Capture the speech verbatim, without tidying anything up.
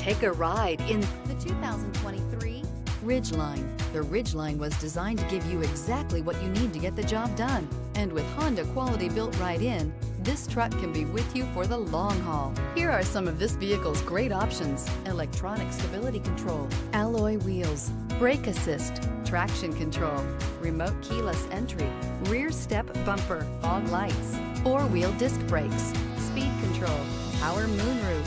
Take a ride in the two thousand twenty-three Ridgeline. The Ridgeline was designed to give you exactly what you need to get the job done. And with Honda quality built right in, this truck can be with you for the long haul. Here are some of this vehicle's great options: electronic stability control, alloy wheels, brake assist, traction control, remote keyless entry, rear step bumper, fog lights, four-wheel disc brakes, speed control, power moonroof.